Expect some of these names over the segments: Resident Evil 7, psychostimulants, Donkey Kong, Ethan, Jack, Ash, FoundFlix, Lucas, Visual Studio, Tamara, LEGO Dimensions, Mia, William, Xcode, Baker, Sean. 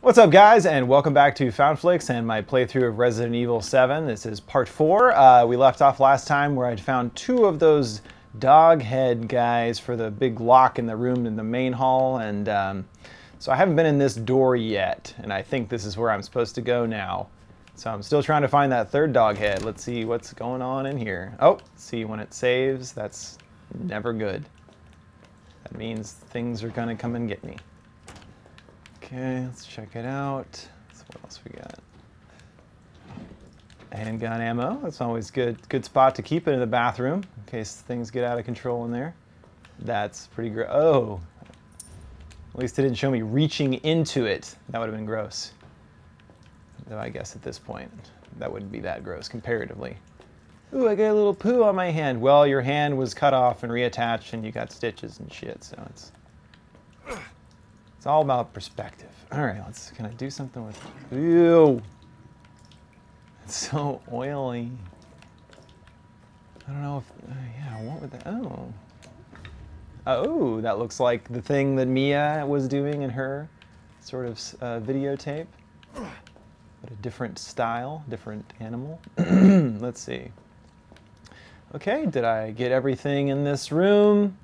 What's up guys, and welcome back to FoundFlix and my playthrough of Resident Evil 7. This is part 4. We left off last time where I'd found 2 of those dog head guys for the big lock in the room in the main hall, and so I haven't been in this door yet, and I think this is where I'm supposed to go now. So I'm still trying to find that third dog head. Let's see what's going on in here. Oh, see when it saves, that's never good. That means things are gonna come and get me. Okay, let's check it out. So what else we got? Handgun ammo. That's always good. Good spot to keep it in the bathroom in case things get out of control in there. That's pretty gross. Oh, at least it didn't show me reaching into it. That would have been gross. Though I guess at this point, that wouldn't be that gross comparatively. Ooh, I got a little poo on my hand. Well, your hand was cut off and reattached, and you got stitches and shit. So it's all about perspective. All right, let's, can I do something with, ew. It's so oily. I don't know if, yeah, what would that, oh. Oh, that looks like the thing that Mia was doing in her sort of videotape. But a different style, different animal. Let's see. Okay, did I get everything in this room?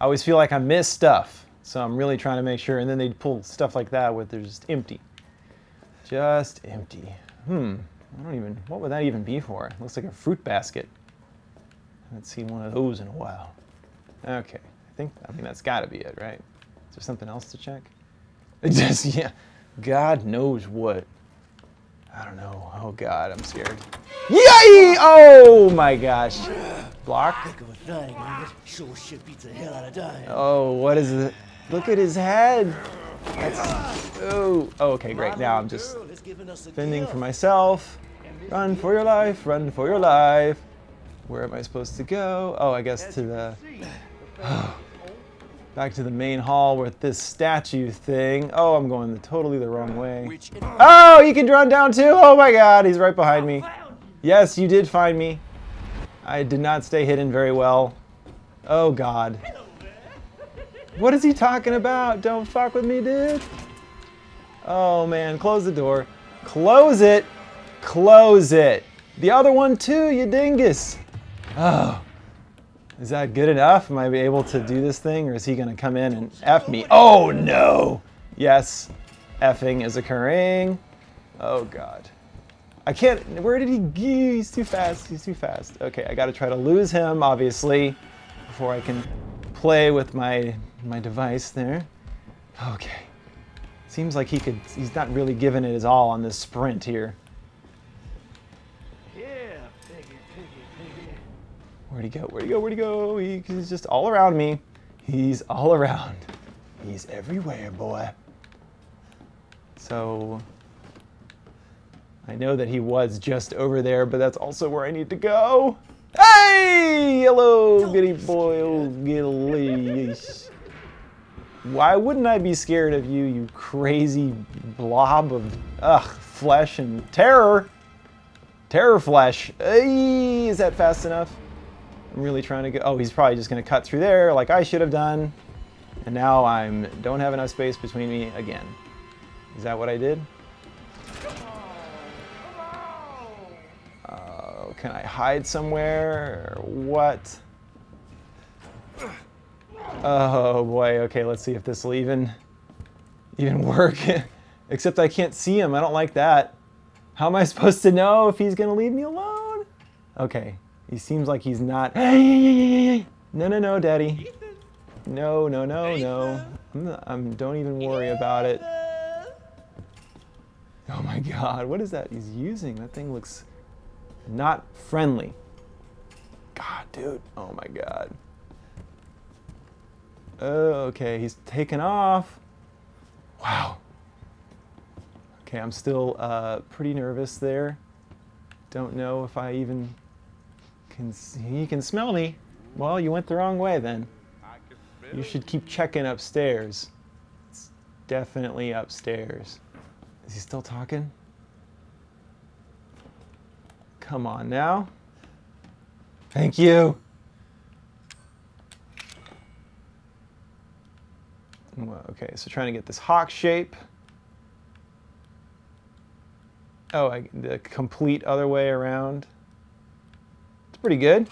I always feel like I miss stuff. So I'm really trying to make sure, and then they'd pull stuff like that where they're just empty. Just empty. I don't even, what would that even be for? It looks like a fruit basket. I haven't seen one of those in a while. Okay, I mean that's gotta be it, right? Is there something else to check? It just, yeah, God knows what. I don't know, oh God, I'm scared. Yay! Oh my gosh. Block? Oh, what is it? Look at his head. That's, oh, okay, great. Now I'm just fending for myself. Run for your life, run for your life. Where am I supposed to go? Oh, I guess to the, back to the main hall with this statue thing. Oh, I'm going totally the wrong way. Oh, you can run down too? Oh my God, he's right behind me. Yes, you did find me. I did not stay hidden very well. Oh God. What is he talking about? Don't fuck with me, dude. Oh man, close the door. Close it. Close it. The other one too, you dingus. Oh, is that good enough? Am I able to do this thing, or is he gonna come in and F me? Oh no. Yes, effing is occurring. Oh God. I can't, where did he, he's too fast. Okay, I gotta try to lose him, obviously, before I can play with my device there. Okay, seems like he could, he's not really giving it his all on this sprint here. Yeah, piggy. Where'd he go, where'd he go? He's just all around me. He's all around. He's everywhere, boy. So, I know that he was just over there, but that's also where I need to go. Hey! Hello, goody boy, old gilly. Why wouldn't I be scared of you, you crazy blob of flesh and terror? Terror flesh. Hey, is that fast enough? I'm really trying to go. Oh, he's probably just gonna cut through there like I should have done. And now I don't have enough space between me again. Is that what I did? Can I hide somewhere or what? Oh boy, okay, let's see if this will even work. Except I can't see him, I don't like that. How am I supposed to know if he's gonna leave me alone? Okay, he seems like he's not. No, daddy. No. Don't even worry about it. Oh my God, what is that he's using? That thing looks not friendly. God, dude. Oh my God. Oh, okay, he's taken off. Wow. Okay, I'm still pretty nervous there. Don't know if I even can see. He can smell me. Well, you went the wrong way then. You should keep checking upstairs. It's definitely upstairs. Is he still talking? Come on now. Thank you. Well, okay, so trying to get this hawk shape. Oh, the complete other way around. It's pretty good.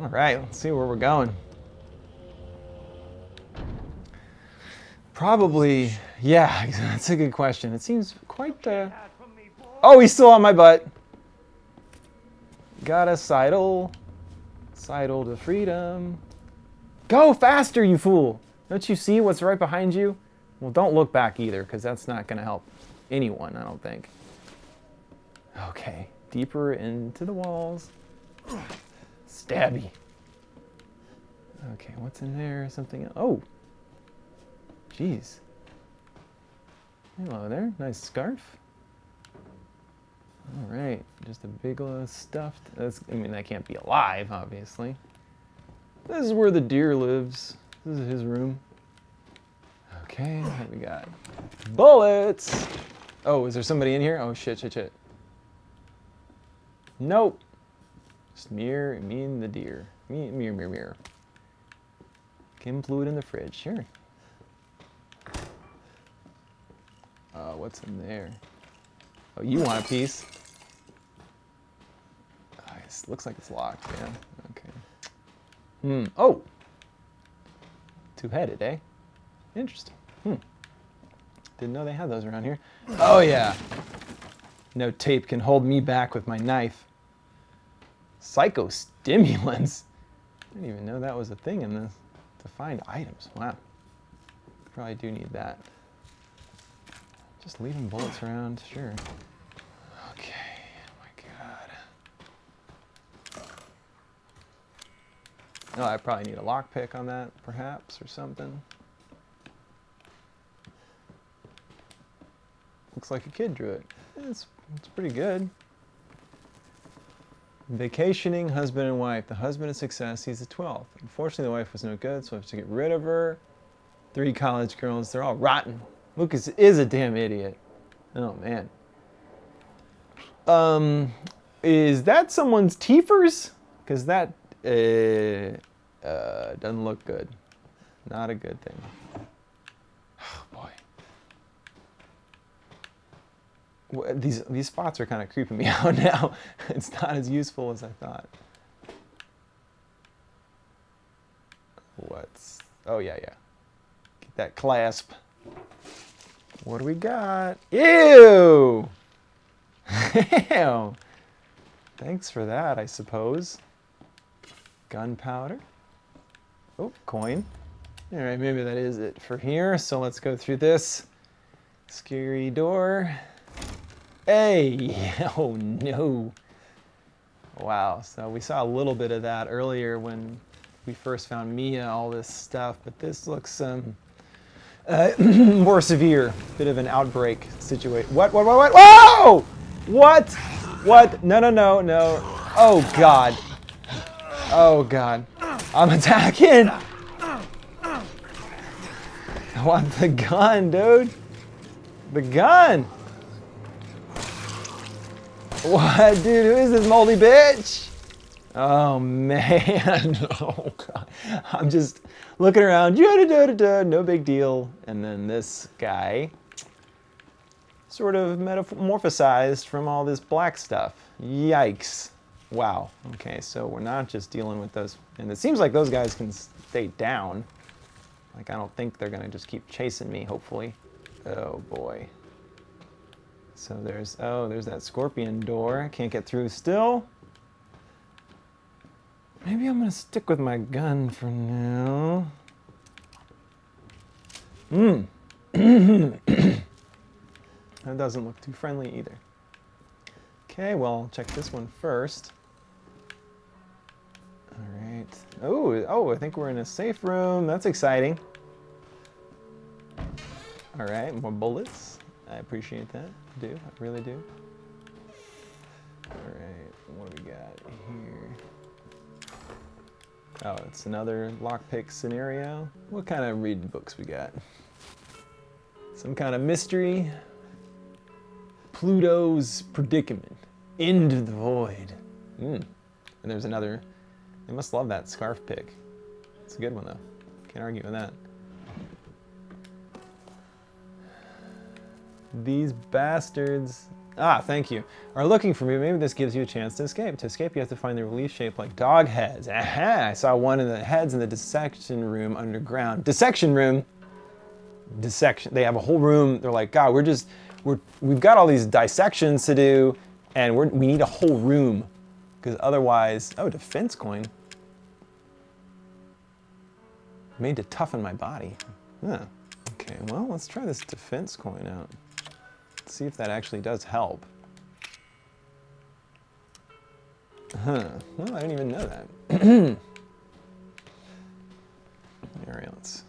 All right, let's see where we're going. Probably, yeah, that's a good question. It seems quite, oh, he's still on my butt. Gotta sidle. Sidle to freedom. Go faster, you fool! Don't you see what's right behind you? Well, don't look back either, because that's not going to help anyone, I don't think. Okay, deeper into the walls. Stabby. Okay, what's in there? Something else. Oh! Jeez. Hello there, nice scarf. All right, just a big old stuffed. That's, I mean, that can't be alive, obviously. This is where the deer lives. This is his room. Okay, what we got? Bullets! Oh, is there somebody in here? Oh, shit, shit, shit. Nope. Just me and the deer. Mirror. Kim fluid in the fridge, sure. What's in there? Oh, you want a piece? Nice. Looks like it's locked, yeah. Okay. Hmm. Oh! Two-headed, eh? Interesting. Hmm. Didn't know they had those around here. Oh, yeah. No tape can hold me back with my knife. Psychostimulants. I didn't even know that was a thing in this. To find items. Wow. Probably do need that. Just leaving bullets around, sure. Okay, oh my god. Oh, I probably need a lockpick on that, perhaps, or something. Looks like a kid drew it. It's pretty good. Vacationing husband and wife. The husband is success, he's the 12th. Unfortunately, the wife was no good, so I have to get rid of her. 3 college girls, they're all rotten. Lucas is a damn idiot. Oh, man. Is that someone's teefers? Because that doesn't look good. Not a good thing. Oh, boy. Well, these spots are kind of creeping me out now. It's not as useful as I thought. What's... Oh, yeah, yeah. Get that clasp. What do we got? Ew! Ew! Thanks for that, I suppose. Gunpowder. Oh, coin. Alright, maybe that is it for here, so let's go through this. Scary door. Hey! Oh no! Wow, so we saw a little bit of that earlier when we first found Mia, all this stuff, but this looks, more severe, bit of an outbreak situation. What? Whoa! What? No. Oh, God. I'm attacking! I want the gun, dude. The gun! What, dude? Who is this moldy bitch? Oh, man. Oh, God. I'm just looking around. No big deal. And then this guy sort of metamorphosized from all this black stuff. Yikes. Wow. Okay, so we're not just dealing with those. And it seems like those guys can stay down. Like, I don't think they're going to just keep chasing me, hopefully. Oh, boy. So there's... Oh, there's that scorpion door. Can't get through still. Maybe I'm gonna stick with my gun for now. That doesn't look too friendly either. Okay, well, I'll check this one first. All right. Oh, I think we're in a safe room. That's exciting. All right, more bullets. I appreciate that. I really do. All right, what do we got here? Oh, it's another lockpick scenario. What kind of read books we got? Some kind of mystery. Pluto's predicament. End of the void. And there's another. They must love that scarf pick. It's a good one though. Can't argue with that. These bastards. Ah, thank you. Are looking for me. Maybe this gives you a chance to escape. To escape, you have to find the relief shape like dog heads. Aha! I saw one of the heads in the dissection room underground. Dissection room? Dissection. They have a whole room. They're like, God, we've got all these dissections to do, and we need a whole room. Because otherwise... Oh, defense coin. Made to toughen my body. Huh. Okay, well, let's try this defense coin out. See if that actually does help. Huh. Well, I didn't even know that. Alright, let's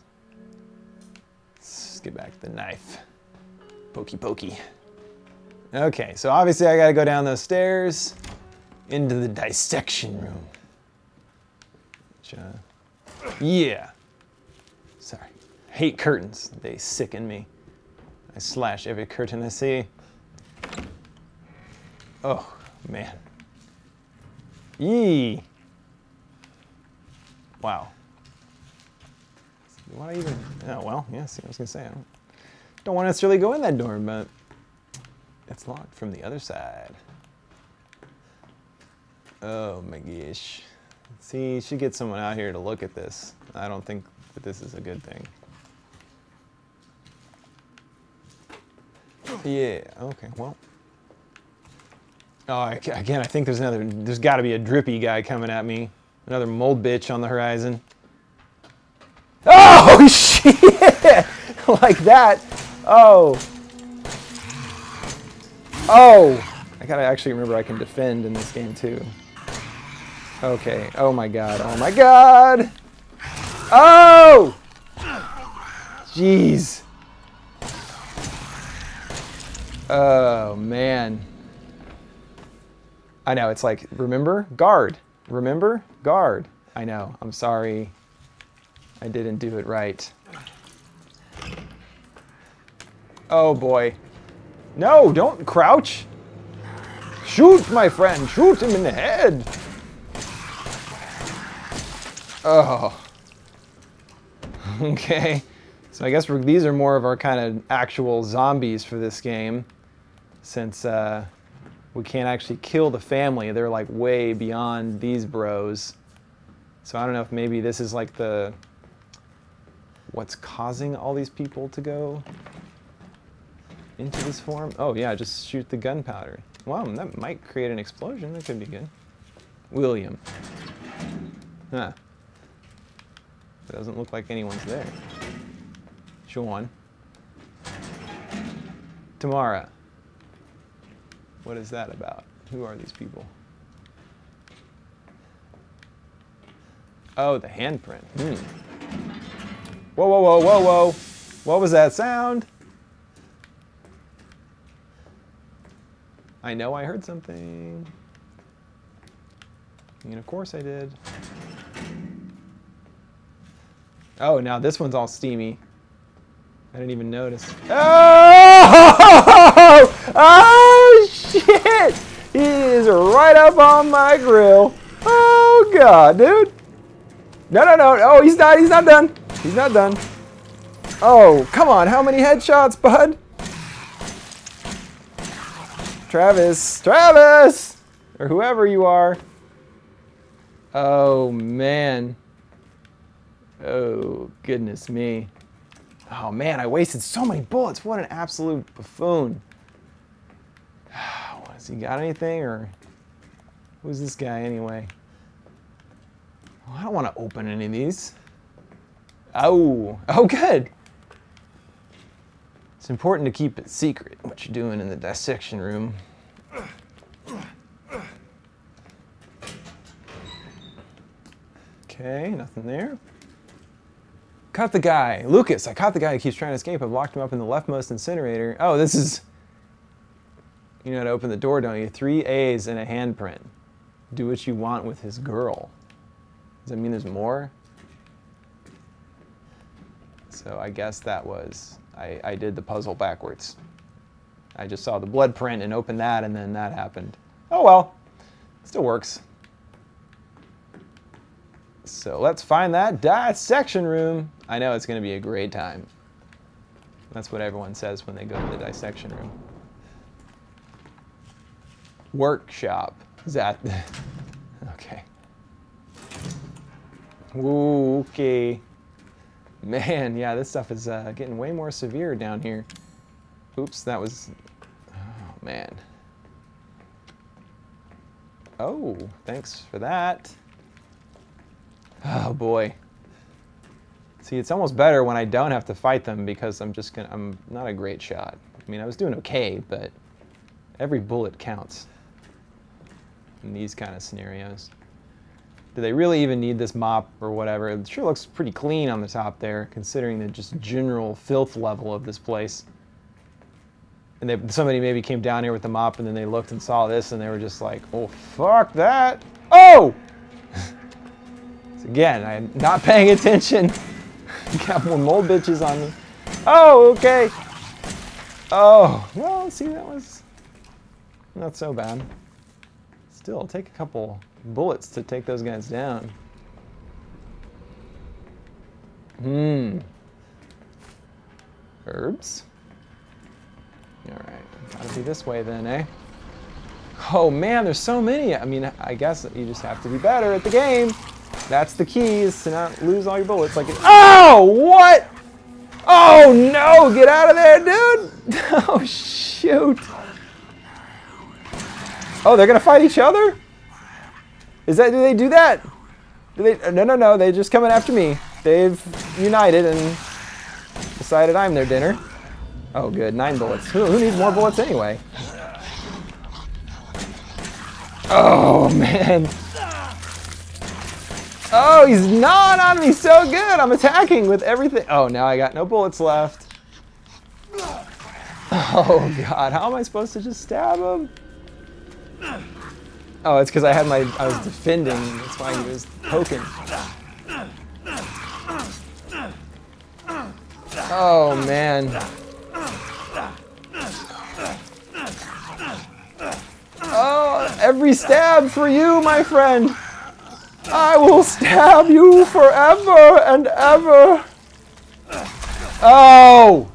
get back to the knife. Pokey pokey. Okay, so obviously I gotta go down those stairs into the dissection room. Which, yeah. Sorry. Hate curtains. They sicken me. I slash every curtain I see. Oh, man. Yee! Wow. What do I even... Oh, well, yeah, see, I was going to say, I don't want to necessarily go in that door, but it's locked from the other side. Oh, my gosh. See, you should get someone out here to look at this. I don't think that this is a good thing. Yeah, okay, well. Oh, again, I think there's gotta be a drippy guy coming at me. Another mold bitch on the horizon. Oh, shit! Like that. Oh. Oh! I gotta actually remember I can defend in this game, too. Okay, oh my god, oh my god! Oh! Jeez. Oh, man. I know, it's like, remember? Guard. Remember? Guard. I know, I'm sorry. I didn't do it right. Oh, boy. No, don't crouch! Shoot, my friend! Shoot him in the head! Oh. Okay. So I guess these are more of our kind of actual zombies for this game. Since we can't actually kill the family, they're like way beyond these bros. So I don't know if maybe this is like the... What's causing all these people to go into this form? Oh yeah, just shoot the gunpowder. Wow, that might create an explosion. That could be good. William. Huh. Doesn't look like anyone's there. Sean. Tamara. What is that about? Who are these people? Oh, the handprint. Hmm. Whoa, whoa, whoa, whoa, whoa. What was that sound? I know I heard something. And of course I did. Oh, now this one's all steamy. I didn't even notice. Oh! Oh, shit! He is right up on my grill. Oh, God, dude. No, no, no. Oh, he's not. He's not done. He's not done. Oh, come on. How many headshots, bud? Travis. Travis! Or whoever you are. Oh, man. Oh, goodness me. Oh man, I wasted so many bullets. What an absolute buffoon. Has he got anything, or who's this guy anyway? Well, I don't want to open any of these. Oh, oh good. It's important to keep it secret what you're doing in the dissection room. Okay, nothing there. Caught the guy. Lucas, I caught the guy who keeps trying to escape. I've locked him up in the leftmost incinerator. Oh, this is... You know how to open the door, don't you? 3 A's and a handprint. Do what you want with his girl. Does that mean there's more? So I guess that was... I did the puzzle backwards. I just saw the blood print and opened that, and then that happened. Oh well. Still works. So let's find that dissection room. I know it's going to be a great time. That's what everyone says when they go to the dissection room. Workshop. Is that... okay. Ooh, okay. Man, yeah, this stuff is getting way more severe down here. Oops, that was... oh, man. Oh, thanks for that. Oh, boy. See, it's almost better when I don't have to fight them because I'm just gonna... I'm not a great shot. I mean, I was doing okay, but every bullet counts in these kind of scenarios. Do they really even need this mop or whatever? It sure looks pretty clean on the top there, considering the just general filth level of this place. And they, somebody maybe came down here with the mop and then they looked and saw this and they were just like, oh, fuck that. Oh! Again, I'm not paying attention. Got more mole bitches on me. Oh, okay. Oh, well, see, that was not so bad. Still, take a couple bullets to take those guys down. Hmm. Herbs. All right, gotta be this way then, eh? Oh man, there's so many. I mean, I guess you just have to be better at the game. That's the key, is to not lose all your bullets. Like, oh, what? Oh no, get out of there, dude. Oh, shoot. Oh, they're gonna fight each other? Is that, do they do that? Do they, no, no, no, they're just coming after me. They've united and decided I'm their dinner. Oh good, 9 bullets. Who needs more bullets anyway? Oh man. Oh, he's gnawing on me so good. I'm attacking with everything. Oh, now I got no bullets left. Oh God, how am I supposed to just stab him? Oh, it's because I had my, I was defending. That's why he was poking. Oh man. Oh, every stab for you, my friend. I will stab you forever and ever. Oh!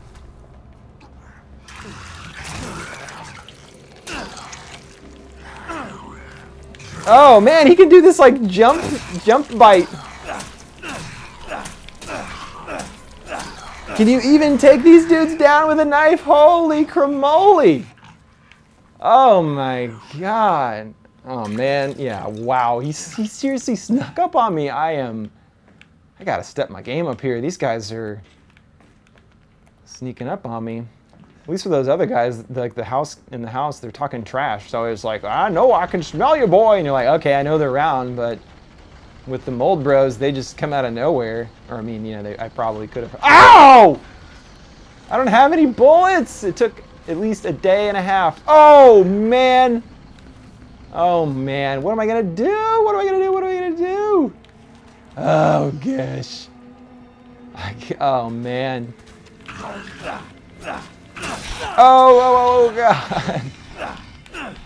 Oh man, he can do this like jump bite. Can you even take these dudes down with a knife? Holy crimoli! Oh my God. Oh man, yeah, wow, he seriously snuck up on me. I gotta step my game up here. These guys are sneaking up on me. At least for those other guys, like in the house, they're talking trash. So it's like, I know I can smell you, boy. And you're like, okay, I know they're around, but with the mold bros, they just come out of nowhere. Or I mean, you know, I probably could have. Ow! I don't have any bullets. It took at least a day and a half. Oh man. Oh man, what am I gonna do? What am I gonna do? What am I gonna do? Oh gosh. Oh man. Oh, oh, oh God.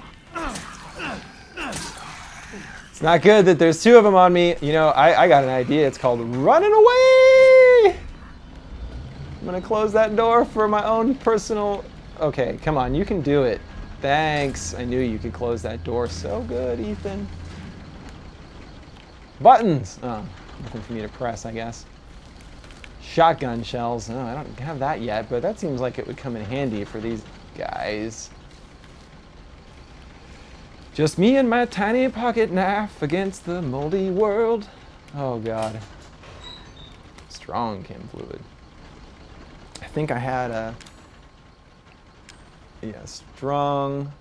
It's not good that there's 2 of them on me. You know, I got an idea. It's called running away. I'm gonna close that door for my own personal... okay, come on, you can do it. Thanks, I knew you could close that door so good, Ethan. Buttons! Oh, nothing for me to press, I guess. Shotgun shells, oh, I don't have that yet, but that seems like it would come in handy for these guys. Just me and my tiny pocket knife against the moldy world. Oh God. Strong chem fluid. I think I had a... yeah, strong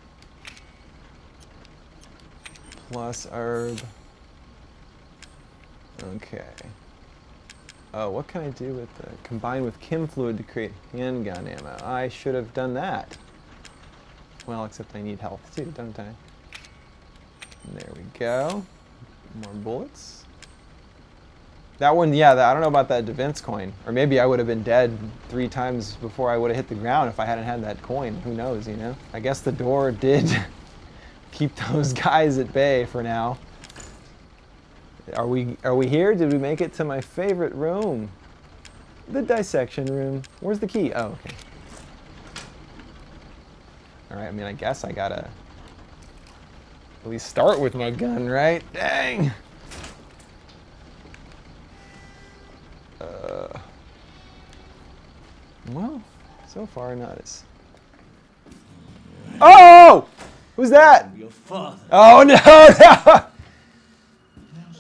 plus herb. Okay. Oh, what can I do with the combine with chem fluid to create handgun ammo? I should have done that. Well, except I need health too, don't I? And there we go. More bullets. That one, yeah, I don't know about that defense coin. Or maybe I would have been dead 3 times before I would have hit the ground if I hadn't had that coin. Who knows, you know? I guess the door did keep those guys at bay for now. Are we here? Did we make it to my favorite room? The dissection room. Where's the key? Oh, okay. Alright, I mean, I guess I gotta at least start with my gun, right? Dang! Well, so far not as... Oh! Who's that? Your father. Oh, no, no!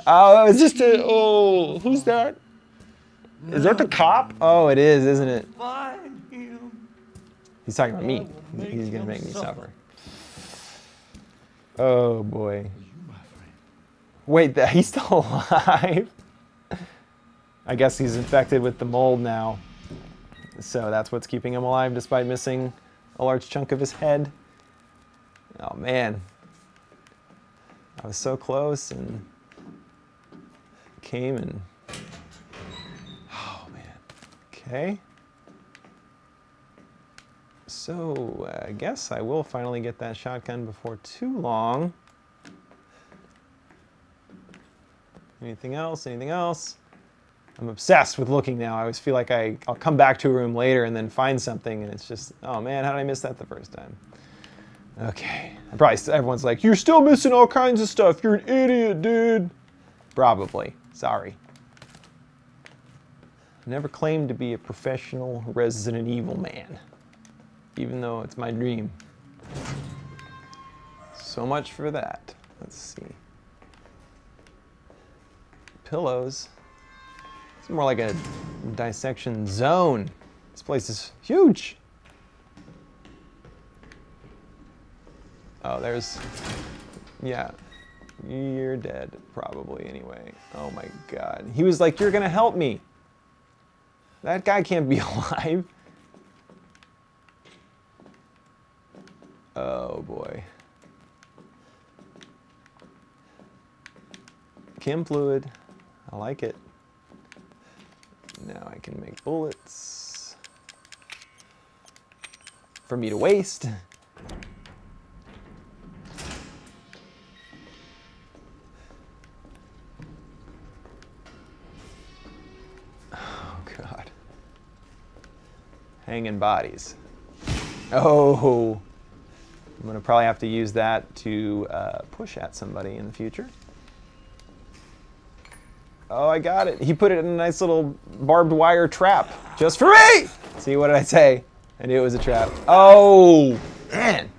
Oh, it's just a... Oh, who's that? Is that the cop? Oh, it is, isn't it? He's talking about me. He's gonna make me suffer. Oh boy. Wait, he's still alive? I guess he's infected with the mold now. So that's what's keeping him alive despite missing a large chunk of his head. Oh man. I was so close and came and... Oh man. Okay. So, I guess I will finally get that shotgun before too long. Anything else? Anything else? I'm obsessed with looking now. I always feel like I'll come back to a room later and then find something, and it's just, oh man, how did I miss that the first time? Okay. Probably everyone's like, you're still missing all kinds of stuff. You're an idiot, dude. Probably. Sorry. I never claimed to be a professional Resident Evil man. Even though it's my dream. So much for that. Let's see. Pillows. It's more like a dissection zone. This place is huge. Oh, there's, yeah. You're dead, probably, anyway. Oh my God. He was like, you're gonna help me. That guy can't be alive. Oh boy. Chem fluid. I like it. Now I can make bullets for me to waste. Oh God. Hanging bodies. Oh. I'm gonna probably have to use that to push at somebody in the future. Oh, I got it. He put it in a nice little barbed wire trap just for me. See, what did I say? I knew it was a trap. Oh, man.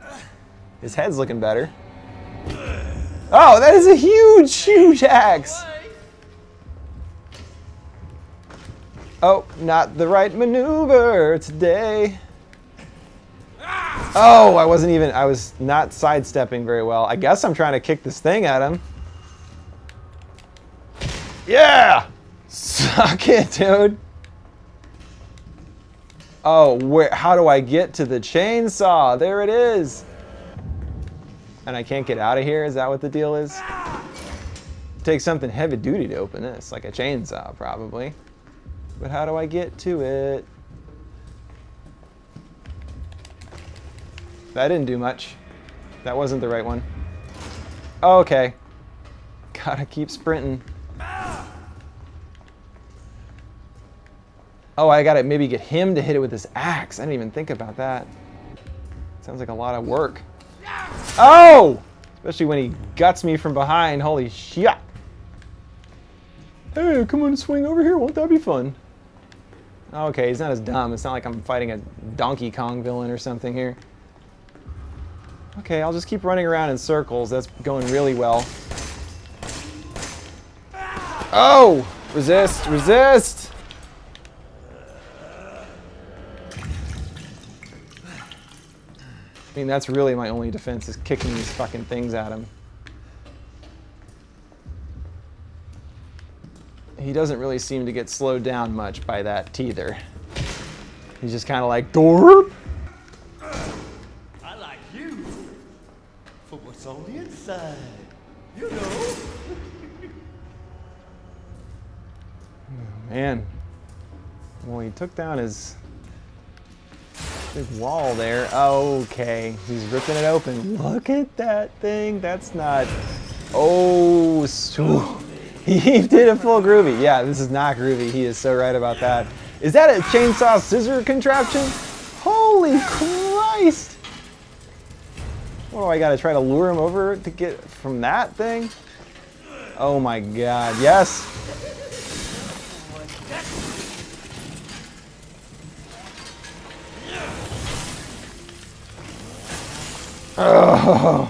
His head's looking better. Oh, that is a huge, huge axe. Oh, not the right maneuver today. Oh, I was not sidestepping very well. I guess I'm trying to kick this thing at him. Yeah! Suck it, dude. Oh, how do I get to the chainsaw? There it is. And I can't get out of here? Is that what the deal is? Take something heavy duty to open this, like a chainsaw, probably. But how do I get to it? That didn't do much. That wasn't the right one. Oh, okay. Gotta keep sprinting. Oh, I gotta maybe get him to hit it with his axe. I didn't even think about that. Sounds like a lot of work. Oh! Especially when he guts me from behind. Holy shit. Hey, come on, swing over here. Won't that be fun? Okay, he's not as dumb. It's not like I'm fighting a Donkey Kong villain or something here. Okay, I'll just keep running around in circles. That's going really well. Oh! Resist! Resist! I mean, that's really my only defense, is kicking these fucking things at him. He doesn't really seem to get slowed down much by that teether. He's just kind of like, dorp! On the inside, you know. Oh, man. Well, he took down his big wall there. Okay, he's ripping it open. Look at that thing. That's not... Oh, he did a full groovy. Yeah, this is not groovy. He is so right about that. Is that a chainsaw scissor contraption? Holy Christ! What do I gotta try to lure him over to get from that thing? Oh my god, yes! Oh,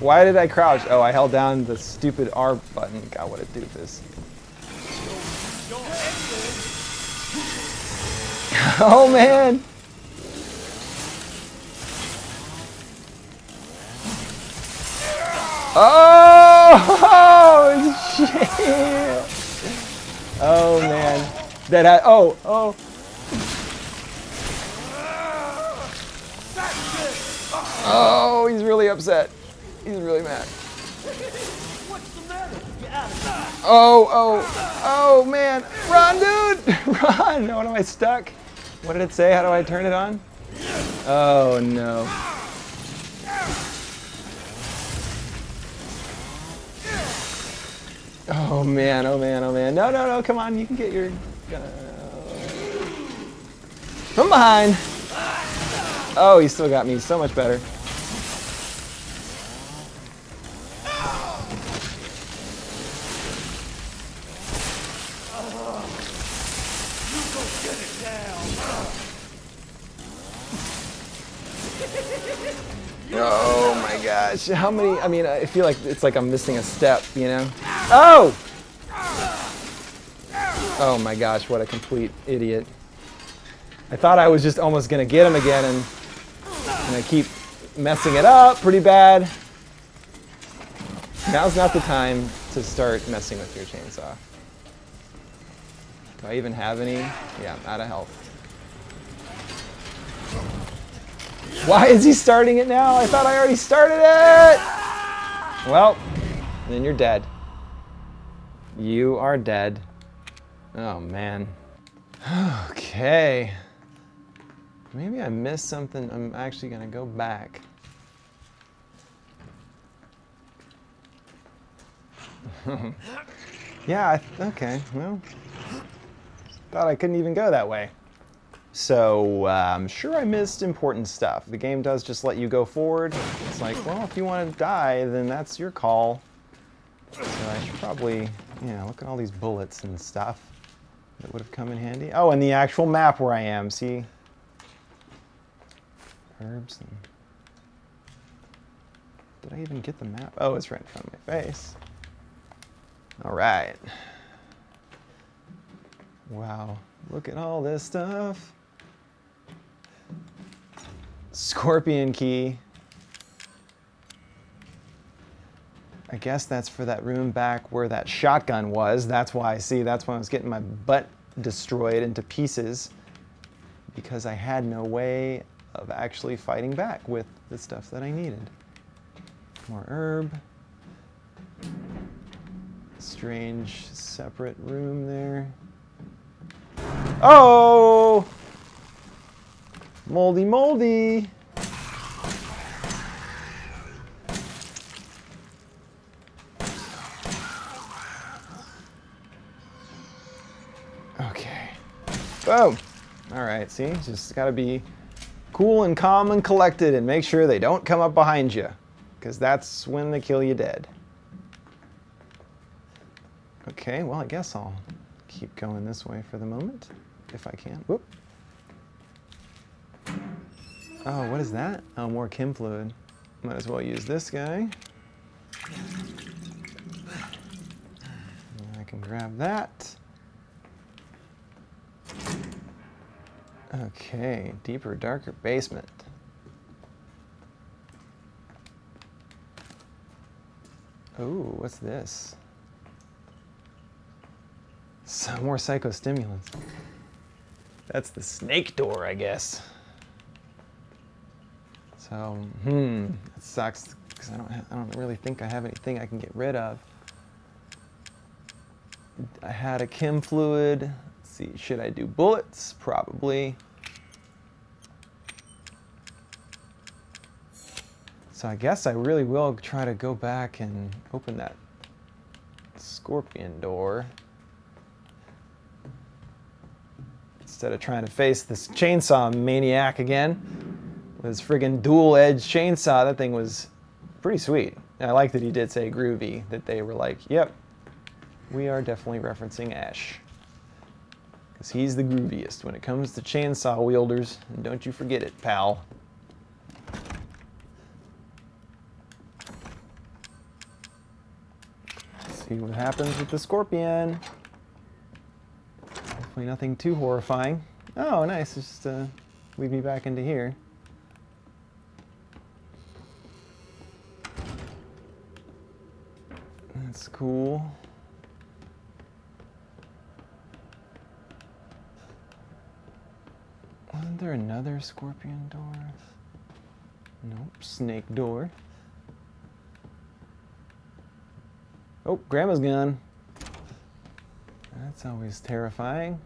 why did I crouch? Oh, I held down the stupid R button. God, what a doofus. Oh, man. Oh, shit. Oh, man. That had, oh, oh. Oh, he's really upset. He's really mad. What's the matter? Oh, oh, oh, man. Run, dude. Run. What am I stuck? What did it say? How do I turn it on? Oh, no. Oh, man. Oh, man. Oh, man. No, no, no. Come on. You can get your gun. From behind. Oh, he still got me. So much better. Oh my gosh, how many, I mean, I feel like it's like I'm missing a step, you know? Oh! Oh my gosh, what a complete idiot. I thought I was just almost gonna get him again, and I keep messing it up pretty bad. Now's not the time to start messing with your chainsaw. Do I even have any? Yeah, I'm out of health. Why is he starting it now? I thought I already started it! Well, then you're dead. You are dead. Oh, man. Okay. Maybe I missed something. I'm actually gonna go back. Yeah, okay, well. Thought I couldn't even go that way. So I'm sure I missed important stuff. The game does just let you go forward. It's like, well, if you want to die, then that's your call. So I should probably, yeah, look at all these bullets and stuff that would have come in handy. Oh, and the actual map where I am, see? Herbs and... Did I even get the map? Oh, it's right in front of my face. All right. Wow, look at all this stuff. Scorpion key. I guess that's for that room back where that shotgun was. That's why, see, that's when I was getting my butt destroyed into pieces because I had no way of actually fighting back with the stuff that I needed. More herb. Strange separate room there. Oh! Moldy, moldy! Okay. Boom! Alright, see? Just gotta be cool and calm and collected and make sure they don't come up behind you. Because that's when they kill you dead. Okay, well, I guess I'll keep going this way for the moment, if I can. Whoop. Oh, what is that? Oh, more chem fluid. Might as well use this guy. I can grab that. Okay, deeper, darker basement. Ooh, what's this? Some more psychostimulants. That's the snake door, I guess. So, it sucks because I don't really think I have anything I can get rid of. I had a chem fluid. Let's see, should I do bullets? Probably. So I guess I really will try to go back and open that scorpion door. Instead of trying to face this chainsaw maniac again, with his friggin' dual-edged chainsaw, that thing was pretty sweet. And I like that he did say groovy, that they were like, yep, we are definitely referencing Ash. Because he's the grooviest when it comes to chainsaw wielders. And don't you forget it, pal. Let's see what happens with the scorpion. Hopefully nothing too horrifying. Oh, nice. It's just lead me back into here. That's cool. Wasn't there another scorpion door? Nope, snake door. Oh, grandma's gone. That's always terrifying.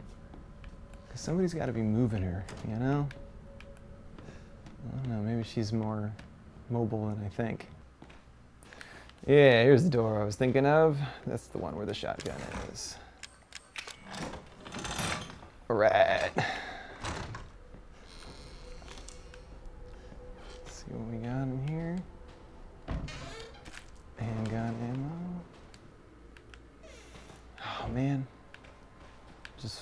Because somebody's got to be moving her, you know? I don't know, maybe she's more mobile than I think. Yeah, here's the door I was thinking of. That's the one where the shotgun is. All right. Let's see what we got in here. Handgun ammo. Oh, man. Just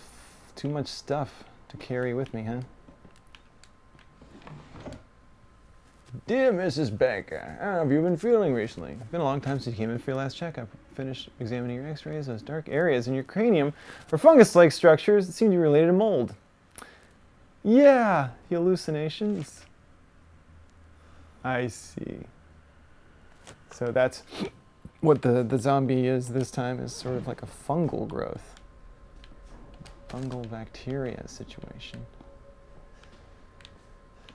too much stuff to carry with me, huh? Dear Mrs. Baker, how have you been feeling recently? It's been a long time since you came in for your last checkup. Finished examining your x-rays. Those dark areas in your cranium are fungus-like structures that seem to be related to mold. Yeah, hallucinations. I see. So that's what the zombie is this time, is sort of like a fungal growth. Fungal bacteria situation.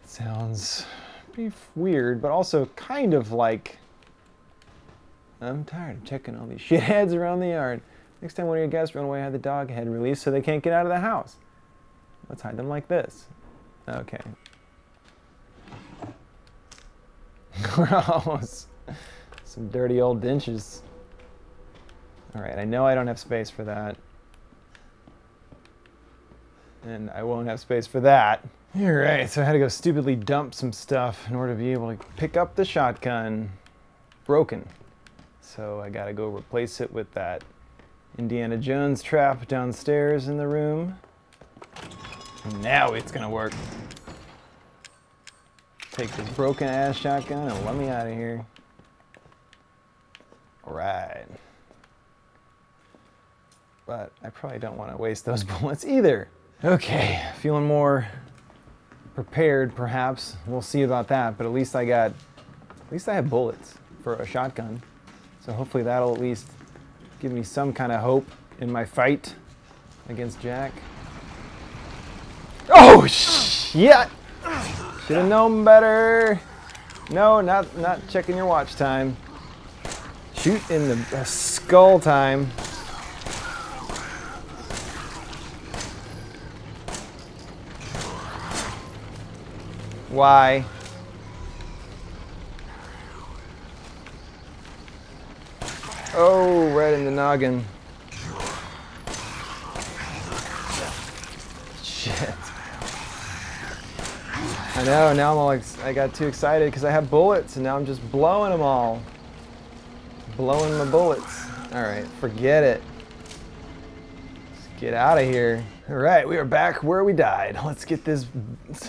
Sounds pretty weird, but also kind of like, I'm tired of checking all these shitheads around the yard. Next time one of your guests run away, have the dog head released so they can't get out of the house. Let's hide them like this. Okay. Gross. Some dirty old dinches. All right, I know I don't have space for that. And I won't have space for that. You're right, so I had to go stupidly dump some stuff in order to be able to pick up the shotgun. Broken. So I gotta go replace it with that Indiana Jones trap downstairs in the room. Now it's gonna work. Take this broken ass shotgun and let me out of here. Alright. But I probably don't want to waste those bullets either. Okay, feeling more prepared, perhaps. We'll see about that, but at least I have bullets for a shotgun. So hopefully that'll at least give me some kind of hope in my fight against Jack. Oh, shit! Should have known better. No, not checking your watch time. Shoot in the skull time. Why? Oh, right in the noggin. Shit. I know, now I'm all I got too excited because I have bullets and now I'm just blowing them all. Blowing my bullets. Alright, forget it. Let's get out of here. All right, we are back where we died. Let's get this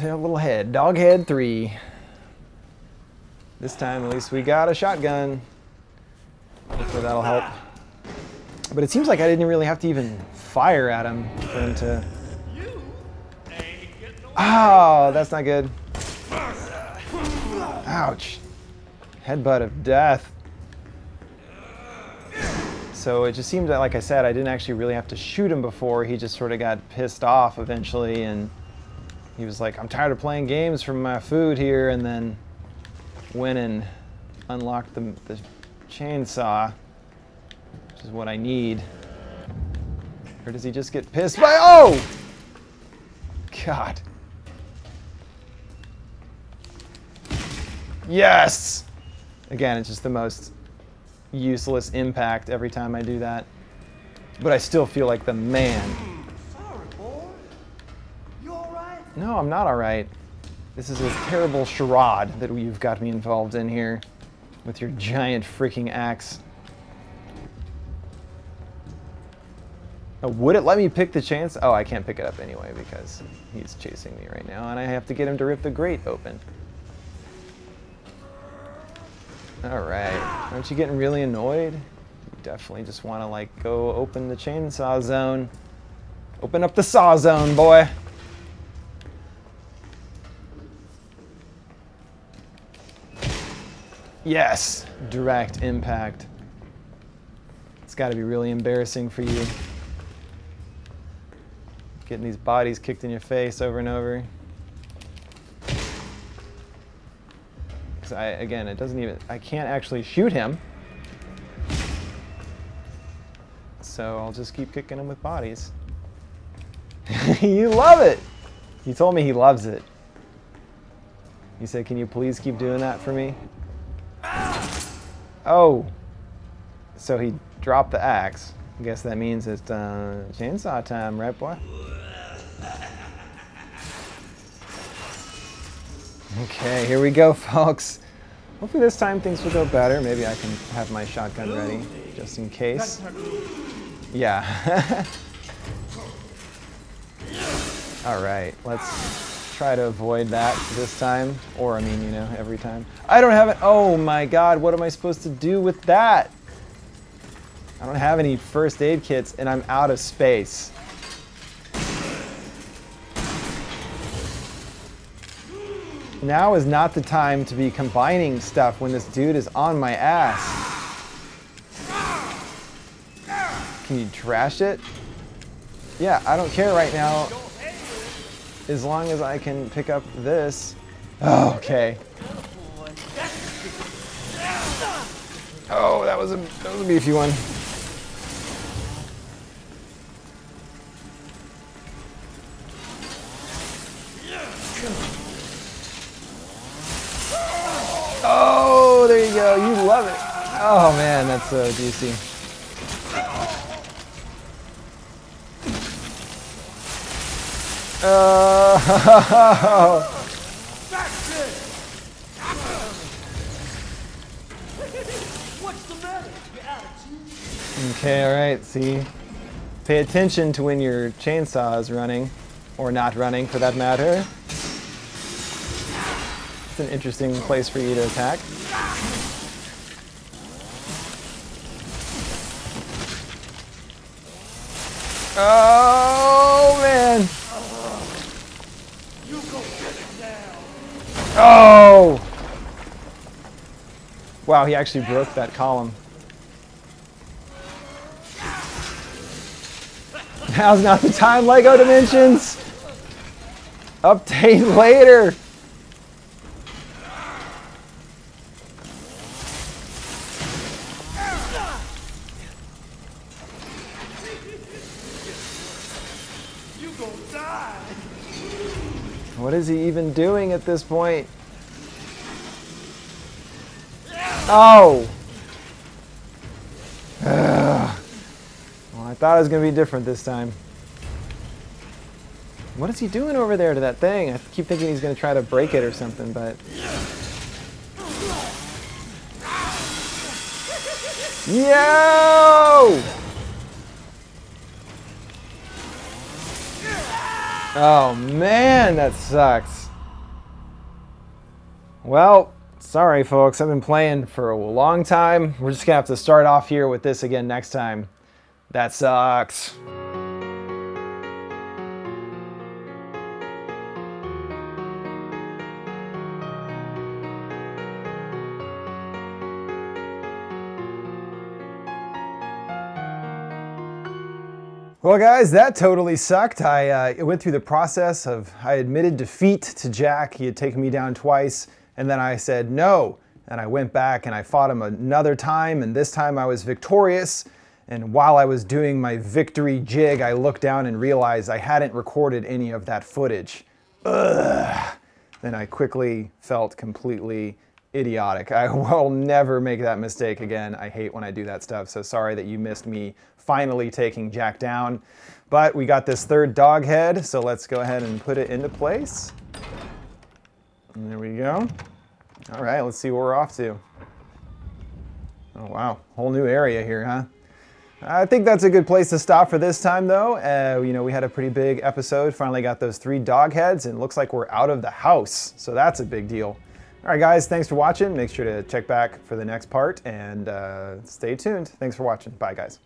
little head. Dog head 3. This time, at least, we got a shotgun. Hopefully that'll help. But it seems like I didn't really have to even fire at him for him to... Oh, that's not good. Ouch. Headbutt of death. So it just seemed that, like I said, I didn't actually really have to shoot him before. He just sort of got pissed off eventually, and he was like, I'm tired of playing games for my food here, and then went and unlocked the chainsaw, which is what I need. Or does he just get pissed by... Oh! God. Yes! Again, it's just the most... useless impact every time I do that. But I still feel like the man. Sorry, boy. You alright? No, I'm not alright. This is a terrible charade that you've got me involved in here. with your giant freaking axe. Now, would it let me pick the chance? Oh, I can't pick it up anyway because he's chasing me right now and I have to get him to rip the grate open. Alright, aren't you getting really annoyed? You definitely just want to like go open the chainsaw zone. Open up the saw zone, boy! Yes! Direct impact. It's gotta be really embarrassing for you. Getting these bodies kicked in your face over and over. Because again, it doesn't even, I can't actually shoot him. So I'll just keep kicking him with bodies. You love it! He told me he loves it. He said, can you please keep doing that for me? Oh, so he dropped the axe. I guess that means it's chainsaw time, right, boy? Okay, here we go, folks. Hopefully this time things will go better. Maybe I can have my shotgun ready, just in case. Yeah. All right, let's try to avoid that this time. Or, I mean, you know, every time. I don't have it. Oh, my God, what am I supposed to do with that? I don't have any first aid kits, and I'm out of space. Now is not the time to be combining stuff when this dude is on my ass. Can you trash it? Yeah, I don't care right now. As long as I can pick up this. Oh, okay. Oh, that was a beefy one. Oh, there you go. You love it. Oh, man, that's so juicy. Oh. Okay, all right, see? Pay attention to when your chainsaw is running, or not running for that matter. It's an interesting place for you to attack. Oh, man! Oh! Wow, he actually broke that column. Now's not the time, LEGO Dimensions! Update later! You gonna die! What is he even doing at this point? Oh! I thought it was going to be different this time. What is he doing over there to that thing? I keep thinking he's going to try to break it or something, but... Yo! Oh, man, that sucks. Well... Sorry, folks, I've been playing for a long time. We're just gonna have to start off here with this again next time. That sucks. Well, guys, that totally sucked. I went through the process of, I admitted defeat to Jack. He had taken me down twice. And then I said no, and I went back and I fought him another time, and this time I was victorious. And while I was doing my victory jig, I looked down and realized I hadn't recorded any of that footage. Ugh. Then I quickly felt completely idiotic. I will never make that mistake again. I hate when I do that stuff, so sorry that you missed me finally taking Jack down. But we got this third dog head, so let's go ahead and put it into place. There we go. All right, let's see what we're off to. Oh wow, whole new area here, huh? I think that's a good place to stop for this time though. You know, we had a pretty big episode, finally got those 3 dog heads, and it looks like we're out of the house, so that's a big deal. Alright guys, thanks for watching. Make sure to check back for the next part, and stay tuned. Thanks for watching. Bye guys.